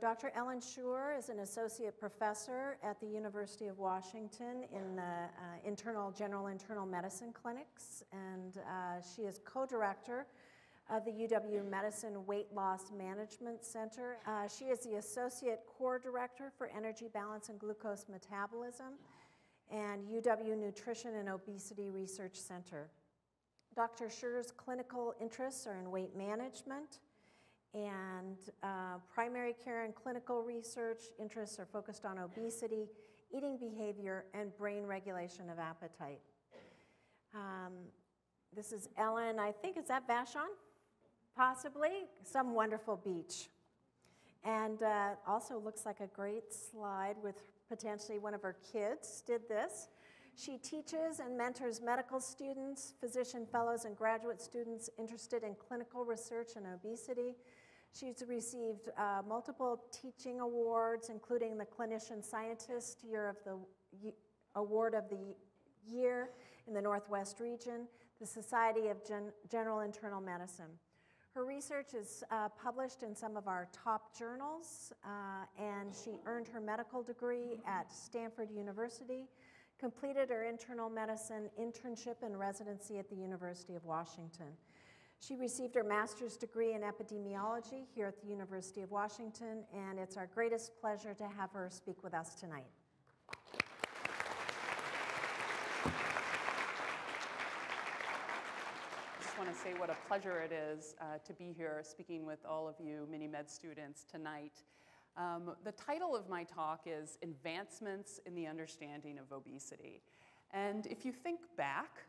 Dr. Ellen Schur is an associate professor at the University of Washington in the general internal medicine clinics, and she is co-director of the UW Medicine Weight Loss Management Center. She is the associate core director for Energy Balance and Glucose Metabolism and UW Nutrition and Obesity Research Center. Dr. Schur's clinical interests are in weight management and primary care and clinical research. Interests are focused on obesity, eating behavior, and brain regulation of appetite. This is Ellen, I think it's at Vashon, possibly, some wonderful beach. And also looks like a great slide with potentially one of her kids did this. She teaches and mentors medical students, physician fellows, and graduate students interested in clinical research and obesity. She's received multiple teaching awards, including the Clinician Scientist Award of the Year in the Northwest region, the Society of General Internal Medicine. Her research is published in some of our top journals, and she earned her medical degree at Stanford University, completed her internal medicine internship and residency at the University of Washington. She received her master's degree in epidemiology here at the University of Washington, and it's our greatest pleasure to have her speak with us tonight. I want to say what a pleasure it is to be here speaking with all of you MiniMed students tonight. The title of my talk is Advancements in the Understanding of Obesity. And if you think back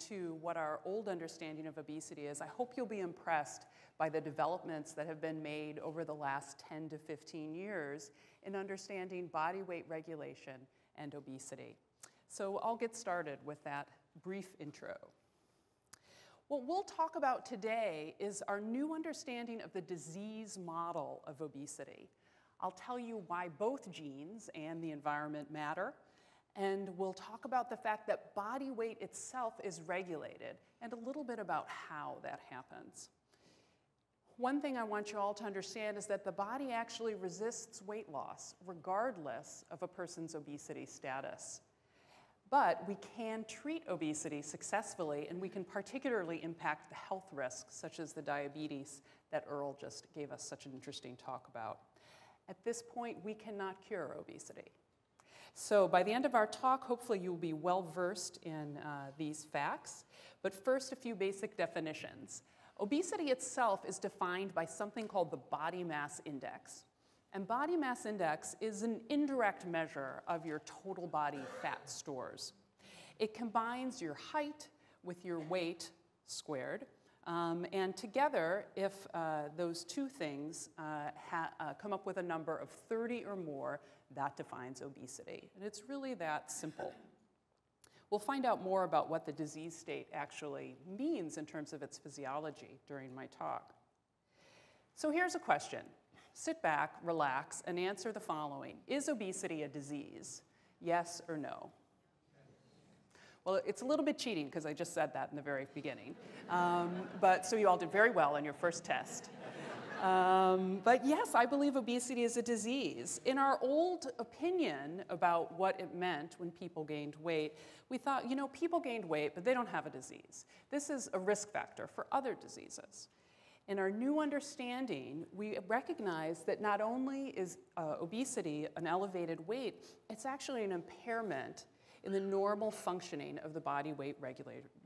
to what our old understanding of obesity is, I hope you'll be impressed by the developments that have been made over the last 10 to 15 years in understanding body weight regulation and obesity. So I'll get started with that brief intro. What we'll talk about today is our new understanding of the disease model of obesity. I'll tell you why both genes and the environment matter, and we'll talk about the fact that body weight itself is regulated, and a little bit about how that happens. One thing I want you all to understand is that the body actually resists weight loss, regardless of a person's obesity status. But we can treat obesity successfully, and we can particularly impact the health risks, such as the diabetes that Earl just gave us such an interesting talk about. At this point, we cannot cure obesity. So by the end of our talk, hopefully you will be well-versed in these facts. But first, a few basic definitions. Obesity itself is defined by something called the body mass index. And body mass index is an indirect measure of your total body fat stores. It combines your height with your weight squared. And together, if those two things come up with a number of 30 or more, that defines obesity. And it's really that simple. We'll find out more about what the disease state actually means in terms of its physiology during my talk. So here's a question. Sit back, relax, and answer the following. Is obesity a disease? Yes or no? Well, it's a little bit cheating because I just said that in the very beginning. But so you all did very well on your first test. But yes, I believe obesity is a disease. In our old opinion about what it meant when people gained weight, we thought, you know, people gained weight, but they don't have a disease. This is a risk factor for other diseases. In our new understanding, we recognize that not only is obesity an elevated weight, it's actually an impairment in the normal functioning of the body weight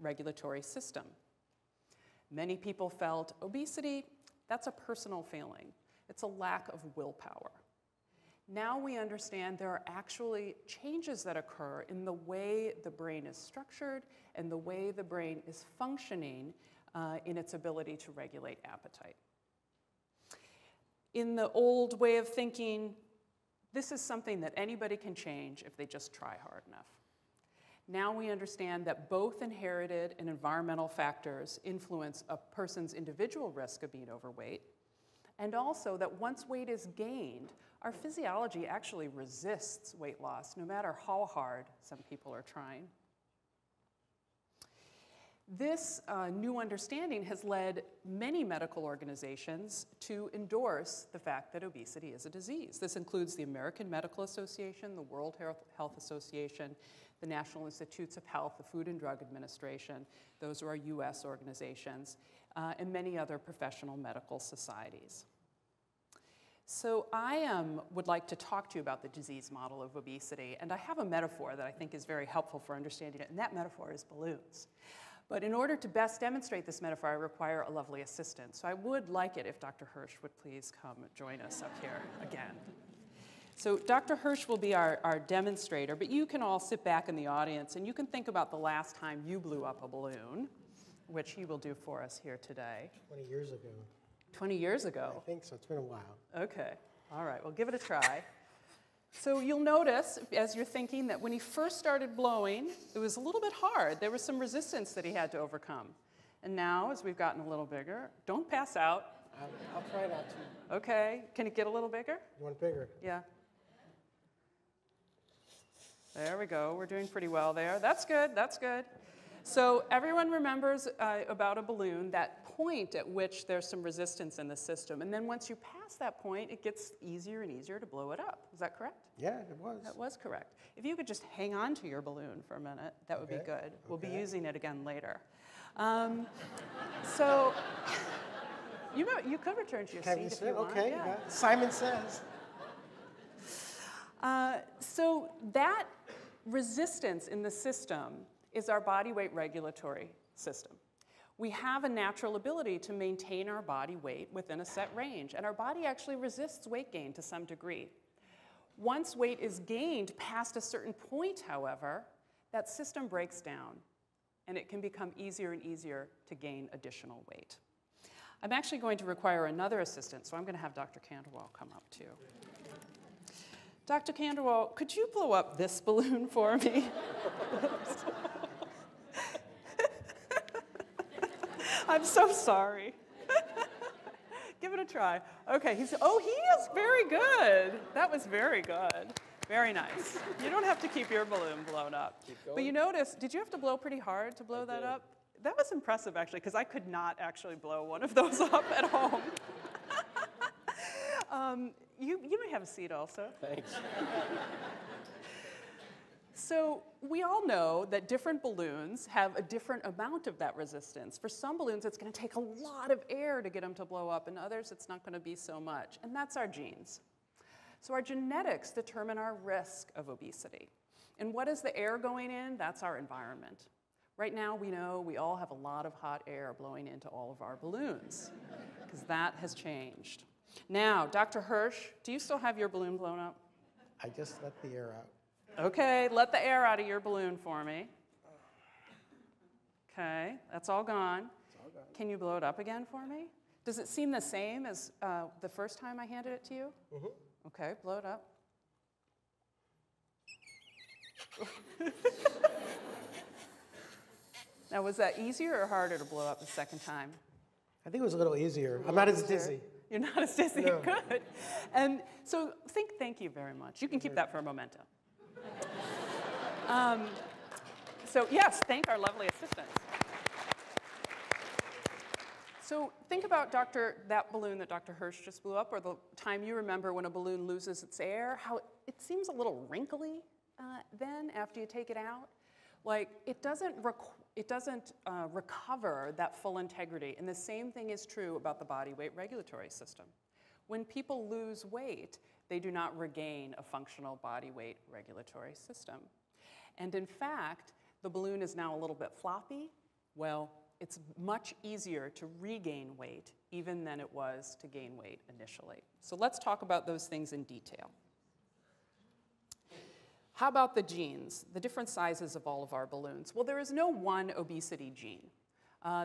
regulatory system. Many people felt obesity, that's a personal failing. It's a lack of willpower. Now we understand there are actually changes that occur in the way the brain is structured and the way the brain is functioning in its ability to regulate appetite. In the old way of thinking, this is something that anybody can change if they just try hard enough. Now we understand that both inherited and environmental factors influence a person's individual risk of being overweight, and also that once weight is gained, our physiology actually resists weight loss, no matter how hard some people are trying. This new understanding has led many medical organizations to endorse the fact that obesity is a disease. This includes the American Medical Association, the World Health Association, the National Institutes of Health, the Food and Drug Administration. Those are our US organizations, and many other professional medical societies. So I would like to talk to you about the disease model of obesity, and I have a metaphor that I think is very helpful for understanding it, and that metaphor is balloons. But in order to best demonstrate this metaphor, I require a lovely assistant. So I would like it if Dr. Hirsch would please come join us up here again. So Dr. Hirsch will be our demonstrator, but you can all sit back in the audience and you can think about the last time you blew up a balloon, which he will do for us here today. 20 years ago. 20 years ago? I think so. It's been a while. OK. All right. Well, give it a try. So you'll notice, as you're thinking, that when he first started blowing, it was a little bit hard. There was some resistance that he had to overcome. And now, as we've gotten a little bigger, don't pass out. I'll try not to. OK. Can it get a little bigger? You want bigger? Yeah. There we go. We're doing pretty well there. That's good. That's good. So everyone remembers about a balloon, that point at which there's some resistance in the system. And then once you pass that point, it gets easier and easier to blow it up. Is that correct? Yeah, it was. That was correct. If you could just hang on to your balloon for a minute, that would be good. Okay. We'll be using it again later. So you know, you could return to your seat if you want. Okay, yeah. Simon says. So that resistance in the system is our body weight regulatory system. We have a natural ability to maintain our body weight within a set range, and our body actually resists weight gain to some degree. Once weight is gained past a certain point, however, that system breaks down, and it can become easier and easier to gain additional weight. I'm actually going to require another assistant, so I'm going to have Dr. Candlewell come up too. Dr. Candlewell, could you blow up this balloon for me? I'm so sorry. Give it a try. Okay, he is very good. That was very good. Very nice. You don't have to keep your balloon blown up. But you notice, did you have to blow pretty hard to blow that up? That was impressive, actually, because I could not actually blow one of those up at home. You may have a seat also. Thanks. So we all know that different balloons have a different amount of that resistance. For some balloons, it's going to take a lot of air to get them to blow up, and others, it's not going to be so much. And that's our genes. So our genetics determine our risk of obesity. And what is the air going in? That's our environment. Right now, we know we all have a lot of hot air blowing into all of our balloons, because that has changed. Now, Dr. Hirsch, do you still have your balloon blown up? I just let the air out. Okay, let the air out of your balloon for me. Okay, that's all gone. It's all gone. Can you blow it up again for me? Does it seem the same as the first time I handed it to you? Mm-hmm. Okay, blow it up. Now, was that easier or harder to blow up the second time? I think it was a little easier. I'm not as dizzy. You're not as dizzy? No. Good. And so thank you very much. You can keep that for a memento. So yes, thank our lovely assistants. So think about that balloon that Dr. Hirsch just blew up, or the time you remember when a balloon loses its air, how it seems a little wrinkly then after you take it out. Like, it doesn't recover that full integrity. And the same thing is true about the body weight regulatory system. When people lose weight, they do not regain a functional body weight regulatory system. And in fact, the balloon is now a little bit floppy. Well, it's much easier to regain weight even than it was to gain weight initially. So let's talk about those things in detail. How about the genes, the different sizes of all of our balloons? Well, there is no one obesity gene.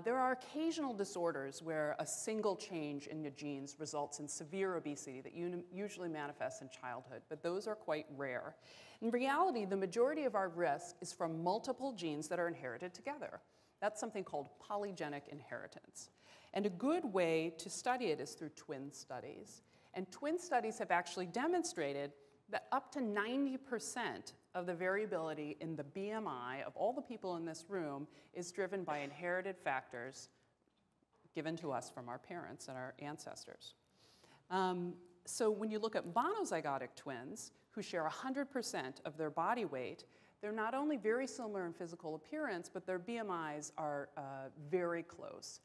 There are occasional disorders where a single change in the genes results in severe obesity that usually manifests in childhood, but those are quite rare. In reality, the majority of our risk is from multiple genes that are inherited together. That's something called polygenic inheritance. And a good way to study it is through twin studies. And twin studies have actually demonstrated that up to 90% of the variability in the BMI of all the people in this room is driven by inherited factors given to us from our parents and our ancestors. So when you look at monozygotic twins, who share 100% of their body weight, they're not only very similar in physical appearance, but their BMIs are very close.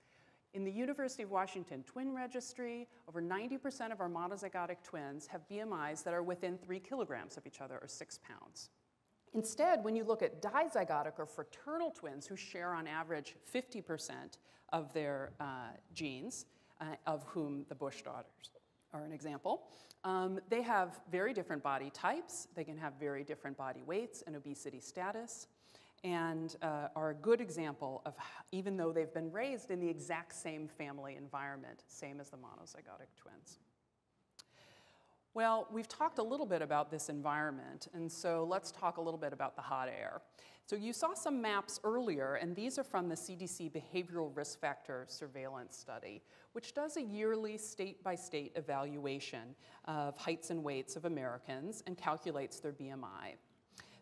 In the University of Washington Twin Registry, over 90% of our monozygotic twins have BMIs that are within 3 kilograms of each other, or 6 pounds. Instead, when you look at dizygotic or fraternal twins who share on average 50% of their genes, of whom the Bush daughters are an example, they have very different body types, they can have very different body weights and obesity status, and are a good example of, even though they've been raised in the exact same family environment, same as the monozygotic twins. Well, we've talked a little bit about this environment, and so let's talk a little bit about the hot air. So you saw some maps earlier, and these are from the CDC Behavioral Risk Factor Surveillance Study, which does a yearly state-by-state evaluation of heights and weights of Americans and calculates their BMI.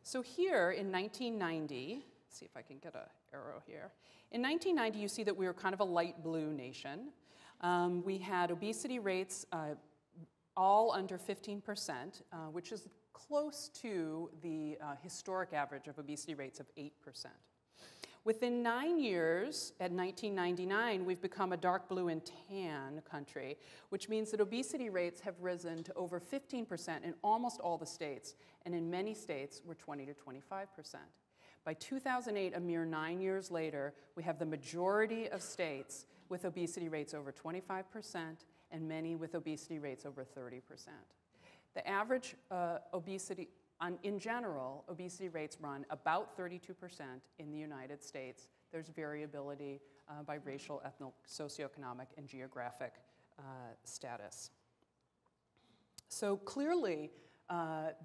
So here in 1990, see if I can get an arrow here. In 1990, you see that we were kind of a light blue nation. We had obesity rates all under 15%, which is close to the historic average of obesity rates of 8%. Within 9 years, at 1999, we've become a dark blue and tan country, which means that obesity rates have risen to over 15% in almost all the states, and in many states, we're 20 to 25%. By 2008, a mere 9 years later, we have the majority of states with obesity rates over 25%, and many with obesity rates over 30%. The average obesity, in general, obesity rates run about 32% in the United States. There's variability by racial, ethnic, socioeconomic, and geographic status. So clearly,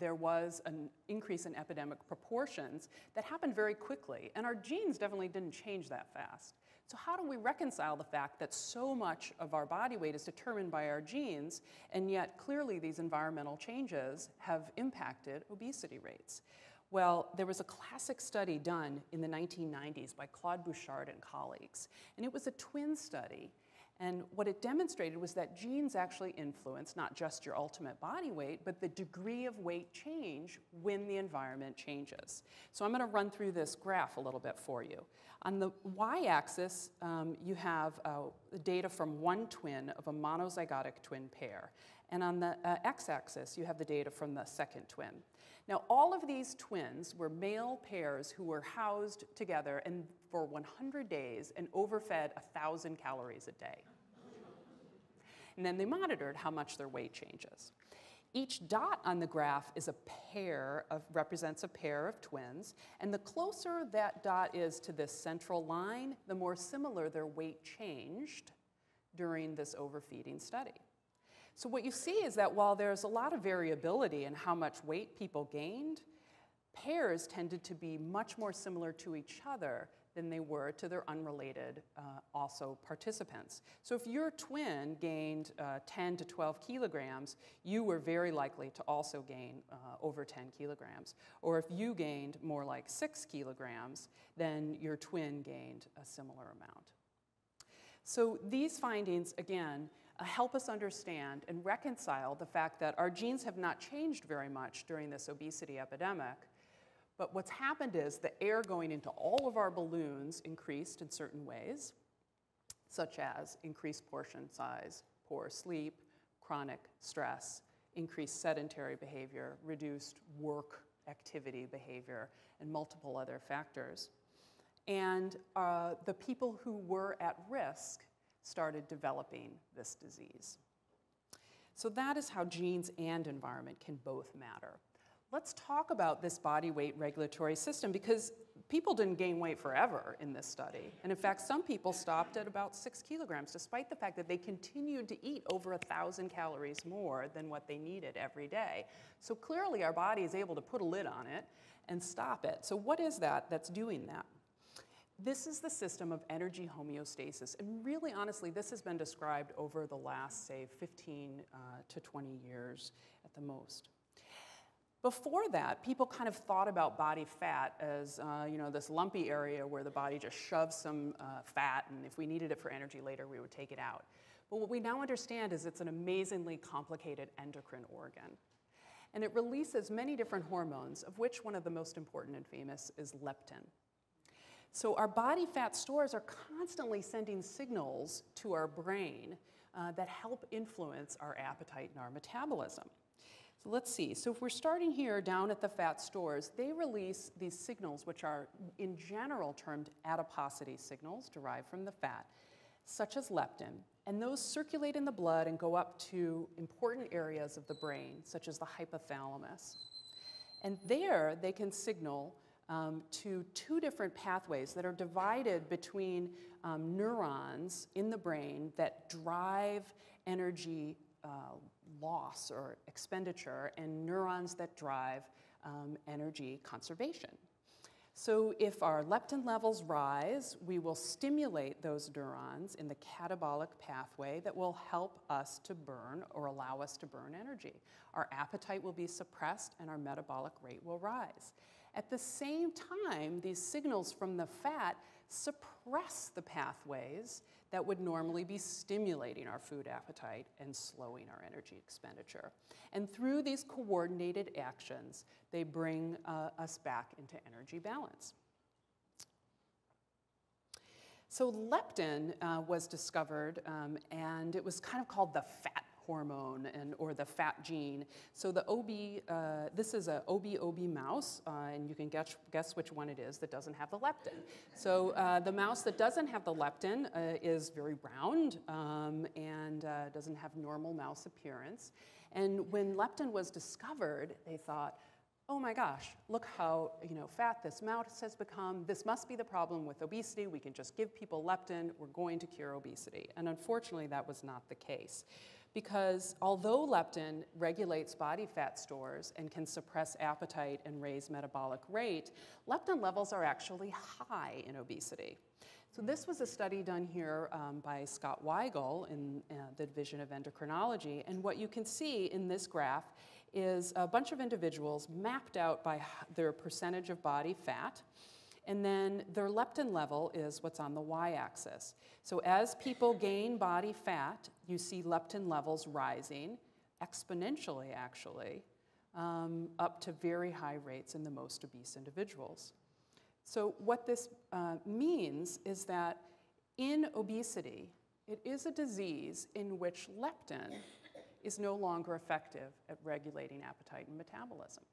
there was an increase in epidemic proportions that happened very quickly, and our genes definitely didn't change that fast. So how do we reconcile the fact that so much of our body weight is determined by our genes, and yet clearly these environmental changes have impacted obesity rates? Well, there was a classic study done in the 1990s by Claude Bouchard and colleagues, and it was a twin study. And what it demonstrated was that genes actually influence not just your ultimate body weight, but the degree of weight change when the environment changes. So I'm going to run through this graph a little bit for you. On the y-axis, you have data from one twin of a monozygotic twin pair. And on the x-axis, you have the data from the second twin. Now, all of these twins were male pairs who were housed together and for 100 days and overfed 1,000 calories a day. And then they monitored how much their weight changes. Each dot on the graph is a pair of, represents a pair of twins, and the closer that dot is to this central line, the more similar their weight changed during this overfeeding study. So what you see is that while there's a lot of variability in how much weight people gained, pairs tended to be much more similar to each other than they were to their unrelated also participants. So if your twin gained 10 to 12 kilograms, you were very likely to also gain over 10 kilograms. Or if you gained more like 6 kilograms, then your twin gained a similar amount. So these findings, again, help us understand and reconcile the fact that our genes have not changed very much during this obesity epidemic, but what's happened is the air going into all of our balloons increased in certain ways, such as increased portion size, poor sleep, chronic stress, increased sedentary behavior, reduced work activity behavior, and multiple other factors. And the people who were at risk started developing this disease. So that is how genes and environment can both matter. Let's talk about this body weight regulatory system, because people didn't gain weight forever in this study. And in fact, some people stopped at about 6 kilograms, despite the fact that they continued to eat over 1,000 calories more than what they needed every day. So clearly our body is able to put a lid on it and stop it. So what is that that's doing that? This is the system of energy homeostasis. And really, honestly, this has been described over the last, say, 15 to 20 years at the most. Before that, people kind of thought about body fat as you know, this lumpy area where the body just shoves some fat, and if we needed it for energy later, we would take it out. But what we now understand is it's an amazingly complicated endocrine organ. And it releases many different hormones, of which one of the most important and famous is leptin. So our body fat stores are constantly sending signals to our brain that help influence our appetite and our metabolism. So let's see. So if we're starting here down at the fat stores, they release these signals which are in general termed adiposity signals derived from the fat, such as leptin. And those circulate in the blood and go up to important areas of the brain, such as the hypothalamus. And there they can signal to two different pathways that are divided between neurons in the brain that drive energy loss or expenditure, and neurons that drive energy conservation. So if our leptin levels rise, we will stimulate those neurons in the catabolic pathway that will help us to burn or allow us to burn energy. Our appetite will be suppressed and our metabolic rate will rise. At the same time, these signals from the fat suppress the pathways that would normally be stimulating our food appetite and slowing our energy expenditure. And through these coordinated actions, they bring us back into energy balance. So leptin was discovered, and it was kind of called the fat hormone or the fat gene. So the this is an OB-OB mouse, and you can guess which one it is that doesn't have the leptin. So the mouse that doesn't have the leptin is very round and doesn't have normal mouse appearance. And when leptin was discovered, they thought, oh my gosh, look how fat this mouse has become. This must be the problem with obesity. We can just give people leptin. We're going to cure obesity. And unfortunately, that was not the case. Because although leptin regulates body fat stores and can suppress appetite and raise metabolic rate, leptin levels are actually high in obesity. So this was a study done here by Scott Weigle in the Division of Endocrinology. And what you can see in this graph is a bunch of individuals mapped out by their percentage of body fat. And then their leptin level is what's on the y-axis. So as people gain body fat, you see leptin levels rising exponentially, actually, up to very high rates in the most obese individuals. So what this means is that in obesity, it is a disease in which leptin is no longer effective at regulating appetite and metabolism.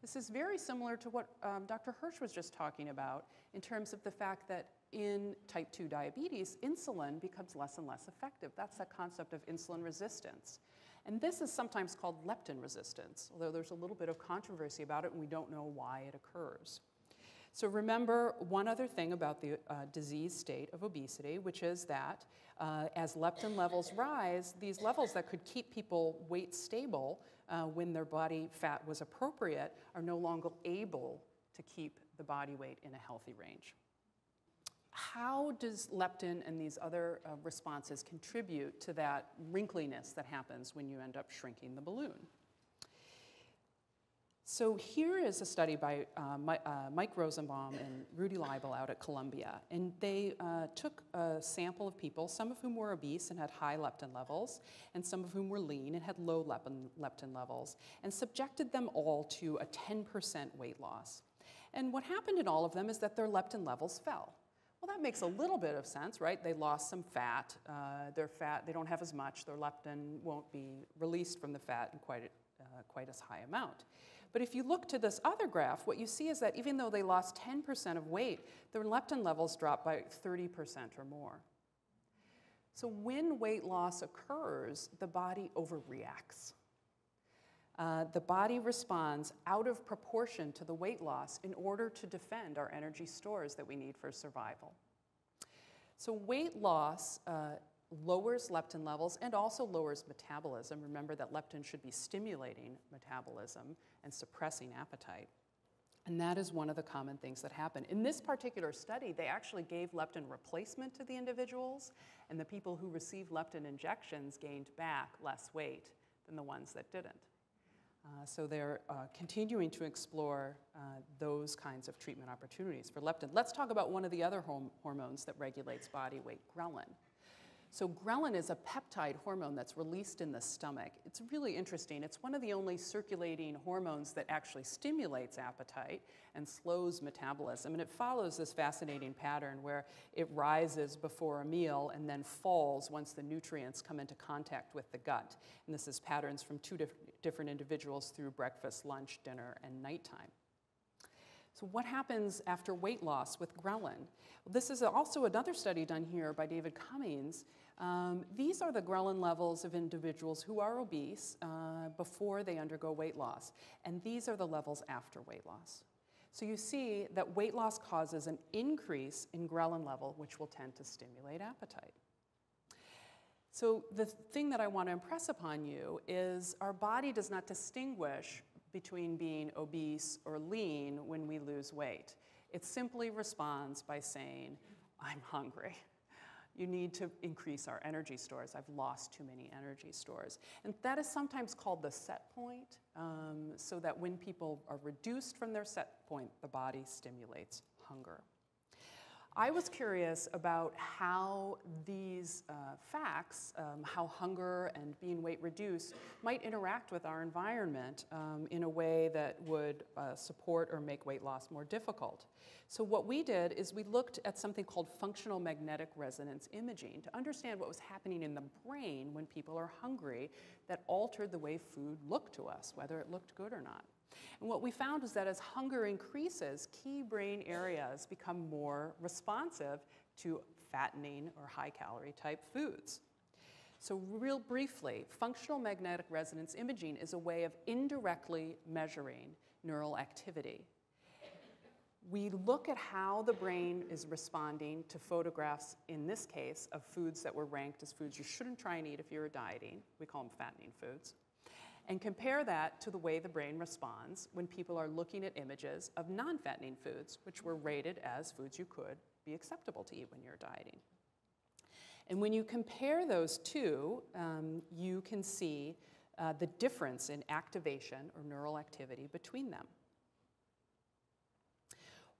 This is very similar to what Dr. Hirsch was just talking about in terms of the fact that in type 2 diabetes, insulin becomes less and less effective. That's that concept of insulin resistance. And this is sometimes called leptin resistance, although there's a little bit of controversy about it and we don't know why it occurs. So remember one other thing about the disease state of obesity, which is that as leptin levels rise, these levels that could keep people weight stable when their body fat was appropriate are no longer able to keep the body weight in a healthy range. How does leptin and these other responses contribute to that wrinkliness that happens when you end up shrinking the balloon? So here is a study by Mike Rosenbaum and Rudy Leibel out at Columbia. And they took a sample of people, some of whom were obese and had high leptin levels, and some of whom were lean and had low leptin levels, and subjected them all to a 10% weight loss. And what happened in all of them is that their leptin levels fell. Well, that makes a little bit of sense, right? They lost some fat. Their fat, they don't have as much. Their leptin won't be released from the fat in quite as high amount. But if you look to this other graph, what you see is that even though they lost 10% of weight, their leptin levels dropped by 30% or more. So when weight loss occurs, the body overreacts. The body responds out of proportion to the weight loss in order to defend our energy stores that we need for survival. So weight loss lowers leptin levels and also lowers metabolism. Remember that leptin should be stimulating metabolism and suppressing appetite. And that is one of the common things that happen. In this particular study, they actually gave leptin replacement to the individuals, and the people who received leptin injections gained back less weight than the ones that didn't. So they're continuing to explore those kinds of treatment opportunities for leptin. Let's talk about one of the other hormones that regulates body weight, ghrelin. So ghrelin is a peptide hormone that's released in the stomach. It's really interesting. It's one of the only circulating hormones that actually stimulates appetite and slows metabolism. And it follows this fascinating pattern where it rises before a meal and then falls once the nutrients come into contact with the gut. And this is patterns from two different individuals through breakfast, lunch, dinner, and nighttime. So what happens after weight loss with ghrelin? Well, this is also another study done here by David Cummings. These are the ghrelin levels of individuals who are obese before they undergo weight loss. And these are the levels after weight loss. So you see that weight loss causes an increase in ghrelin level, which will tend to stimulate appetite. So the thing that I want to impress upon you is our body does not distinguish between being obese or lean when we lose weight. It simply responds by saying, I'm hungry. You need to increase our energy stores. I've lost too many energy stores. And that is sometimes called the set point, so that when people are reduced from their set point, the body stimulates hunger. I was curious about how these facts, how hunger and being weight reduced, might interact with our environment in a way that would support or make weight loss more difficult. So what we did is we looked at something called functional magnetic resonance imaging to understand what was happening in the brain when people are hungry that altered the way food looked to us, whether it looked good or not. And what we found is that as hunger increases, key brain areas become more responsive to fattening or high-calorie type foods. So real briefly, functional magnetic resonance imaging is a way of indirectly measuring neural activity. We look at how the brain is responding to photographs, in this case, of foods that were ranked as foods you shouldn't try and eat if you were dieting. We call them fattening foods. And compare that to the way the brain responds when people are looking at images of non-fattening foods, which were rated as foods you could be acceptable to eat when you're dieting. And when you compare those two, you can see the difference in activation or neural activity between them.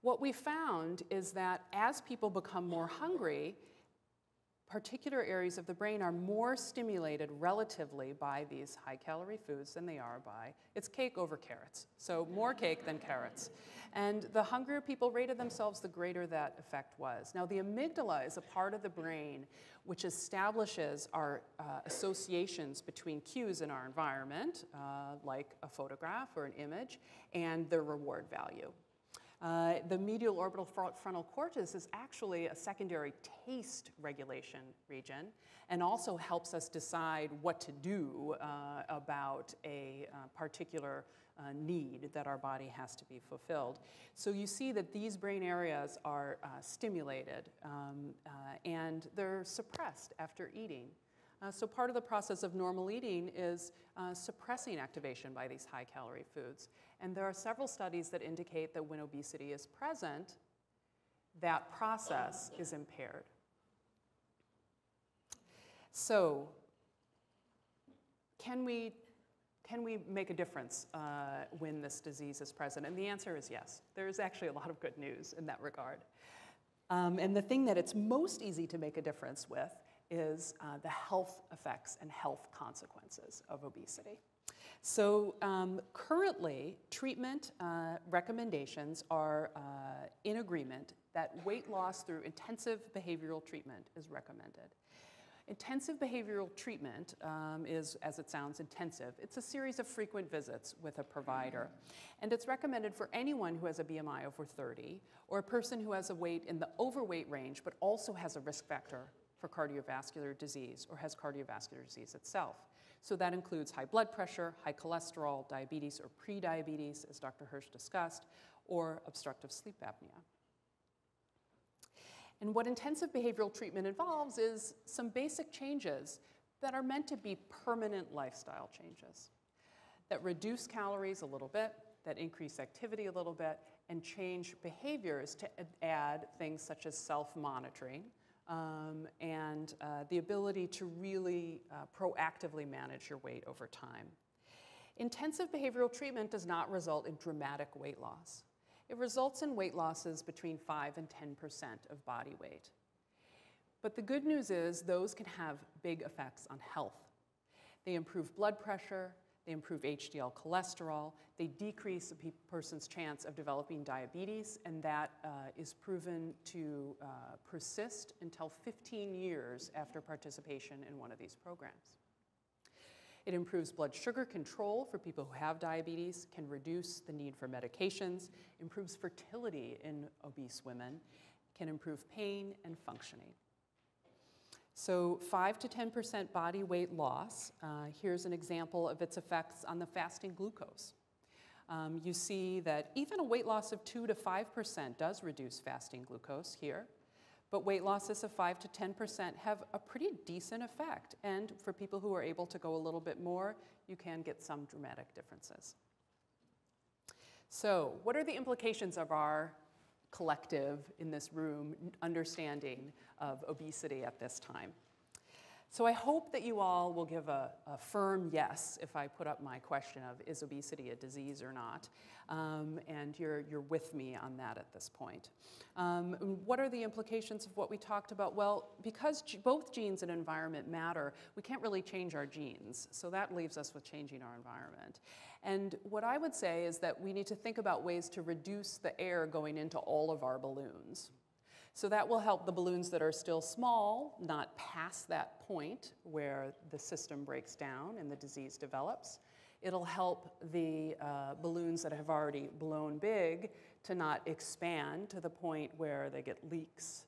What we found is that as people become more hungry, particular areas of the brain are more stimulated relatively by these high-calorie foods than they are by, it's cake over carrots, so more cake than carrots. And the hungrier people rated themselves, the greater that effect was. Now, the amygdala is a part of the brain which establishes our associations between cues in our environment, like a photograph or an image, and their reward value. The medial orbital frontal cortex is actually a secondary taste regulation region and also helps us decide what to do about a particular need that our body has to be fulfilled. So you see that these brain areas are stimulated and they're suppressed after eating. So part of the process of normal eating is suppressing activation by these high-calorie foods. And there are several studies that indicate that when obesity is present, that process is impaired. So can we make a difference when this disease is present? And the answer is yes. There is actually a lot of good news in that regard. And the thing that it's most easy to make a difference with is the health effects and health consequences of obesity. So currently, treatment recommendations are in agreement that weight loss through intensive behavioral treatment is recommended. Intensive behavioral treatment is, as it sounds, intensive. It's a series of frequent visits with a provider. And it's recommended for anyone who has a BMI over 30 or a person who has a weight in the overweight range but also has a risk factor for cardiovascular disease or has cardiovascular disease itself. So that includes high blood pressure, high cholesterol, diabetes or pre-diabetes, as Dr. Hirsch discussed, or obstructive sleep apnea. And what intensive behavioral treatment involves is some basic changes that are meant to be permanent lifestyle changes that reduce calories a little bit, that increase activity a little bit, and change behaviors to add things such as self-monitoring, and the ability to really proactively manage your weight over time. Intensive behavioral treatment does not result in dramatic weight loss. It results in weight losses between 5 and 10% of body weight. But the good news is those can have big effects on health. They improve blood pressure, they improve HDL cholesterol, they decrease a person's chance of developing diabetes, and that is proven to persist until 15 years after participation in one of these programs. It improves blood sugar control for people who have diabetes, can reduce the need for medications, improves fertility in obese women, can improve pain and functioning. So 5 to 10% body weight loss, here's an example of its effects on the fasting glucose. You see that even a weight loss of 2 to 5% does reduce fasting glucose here, but weight losses of 5 to 10% have a pretty decent effect, and for people who are able to go a little bit more, you can get some dramatic differences. So what are the implications of our collective in this room understanding of obesity at this time? So I hope that you all will give a firm yes if I put up my question of is obesity a disease or not, and you're with me on that at this point. What are the implications of what we talked about? Well, because both genes and environment matter, we can't really change our genes, so that leaves us with changing our environment. And what I would say is that we need to think about ways to reduce the air going into all of our balloons. So that will help the balloons that are still small not pass that point where the system breaks down and the disease develops. It'll help the balloons that have already blown big to not expand to the point where they get leaks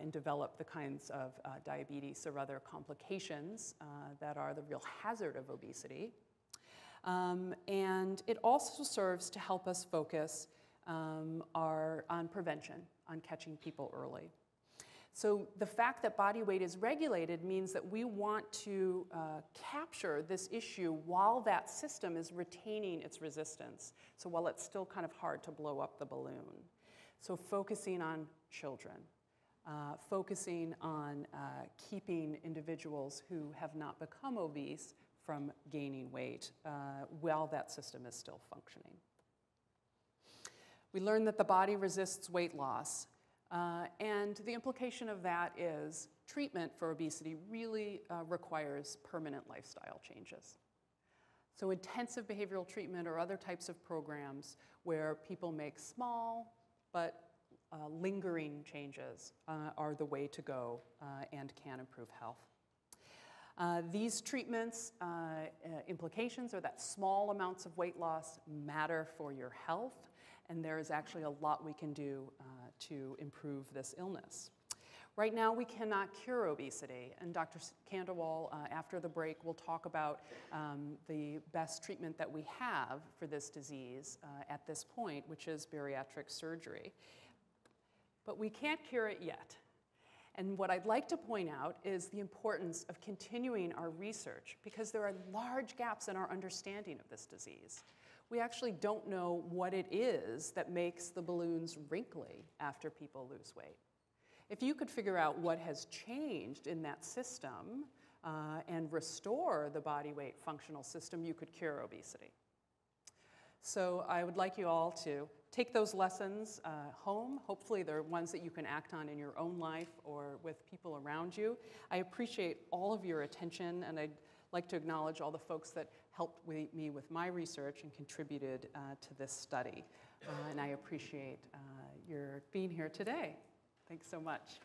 and develop the kinds of diabetes or other complications that are the real hazard of obesity. And it also serves to help us focus on prevention, on catching people early. So the fact that body weight is regulated means that we want to capture this issue while that system is retaining its resistance. So while it's still kind of hard to blow up the balloon. So focusing on children, focusing on keeping individuals who have not become obese from gaining weight while that system is still functioning. We learned that the body resists weight loss, and the implication of that is treatment for obesity really requires permanent lifestyle changes. So intensive behavioral treatment or other types of programs where people make small but lingering changes are the way to go and can improve health. These treatments' implications are that small amounts of weight loss matter for your health, and there is actually a lot we can do to improve this illness. Right now, we cannot cure obesity, and Dr. Khandelwal, after the break, will talk about the best treatment that we have for this disease at this point, which is bariatric surgery. But we can't cure it yet. And what I'd like to point out is the importance of continuing our research, because there are large gaps in our understanding of this disease. We actually don't know what it is that makes the balloons wrinkly after people lose weight. If you could figure out what has changed in that system and restore the body weight functional system, you could cure obesity. So I would like you all to take those lessons home. Hopefully they're ones that you can act on in your own life or with people around you. I appreciate all of your attention, and I'd like to acknowledge all the folks that helped me with my research and contributed to this study. And I appreciate your being here today. Thanks so much.